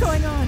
going on?